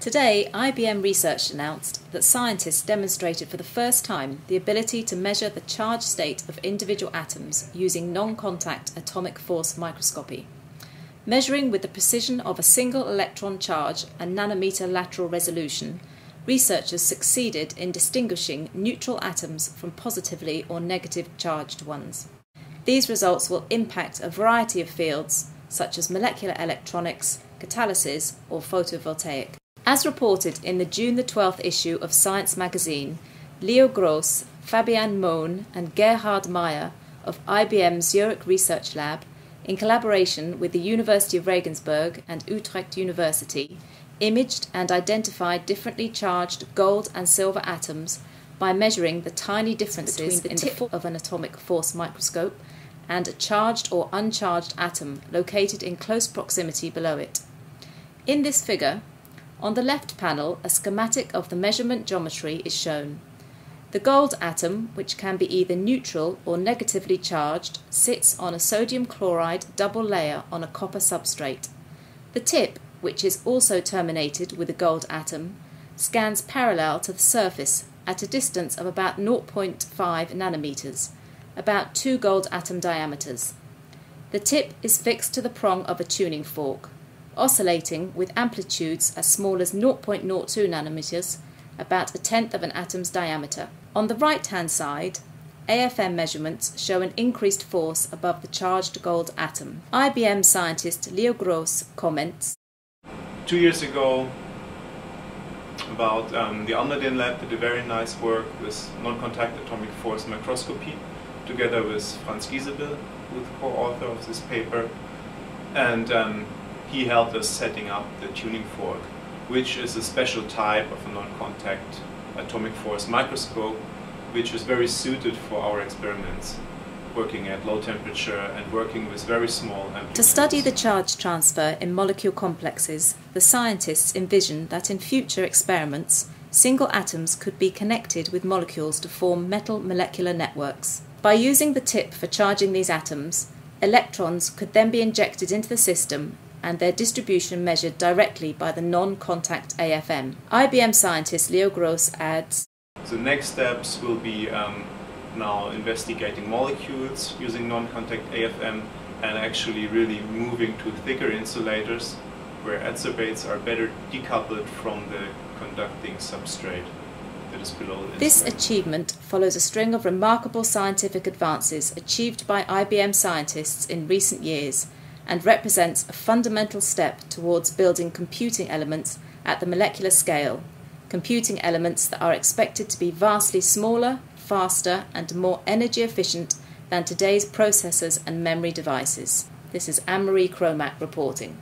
Today, IBM Research announced that scientists demonstrated for the first time the ability to measure the charge state of individual atoms using non-contact atomic force microscopy. Measuring with the precision of a single electron charge and nanometer lateral resolution, researchers succeeded in distinguishing neutral atoms from positively or negatively charged ones. These results will impact a variety of fields, such as molecular electronics, catalysis, or photovoltaic. As reported in the June the 12th issue of Science magazine, Leo Gross, Fabian Mohn and Gerhard Meyer of IBM Zurich Research Lab, in collaboration with the University of Regensburg and Utrecht University, imaged and identified differently charged gold and silver atoms by measuring the tiny differences between the tip of an atomic force microscope and a charged or uncharged atom located in close proximity below it. In this figure, on the left panel, a schematic of the measurement geometry is shown. The gold atom, which can be either neutral or negatively charged, sits on a sodium chloride double layer on a copper substrate. The tip, which is also terminated with a gold atom, scans parallel to the surface at a distance of about 0.5 nanometers, about 2 gold atom diameters. The tip is fixed to the prong of a tuning fork, oscillating with amplitudes as small as 0.02 nanometers, about a tenth of an atom's diameter. On the right-hand side, AFM measurements show an increased force above the charged gold atom. IBM scientist Leo Gross comments, 2 years ago, about the Almaden lab did a very nice work with non-contact atomic force microscopy, together with Franz Gieselbild, who is the co-author of this paper, and he helped us setting up the tuning fork, which is a special type of a non-contact atomic force microscope, which is very suited for our experiments, working at low temperature and working with very small amplitudes. To study the charge transfer in molecule complexes, the scientists envision that in future experiments, single atoms could be connected with molecules to form metal molecular networks. By using the tip for charging these atoms, electrons could then be injected into the system and their distribution measured directly by the non-contact AFM. IBM scientist Leo Gross adds, the next steps will be now investigating molecules using non-contact AFM and actually really moving to thicker insulators where acerbates are better decoupled from the conducting substrate that is below the insulator. This achievement follows a string of remarkable scientific advances achieved by IBM scientists in recent years, and represents a fundamental step towards building computing elements at the molecular scale, computing elements that are expected to be vastly smaller, faster and more energy efficient than today's processors and memory devices. This is Amory Cromack reporting.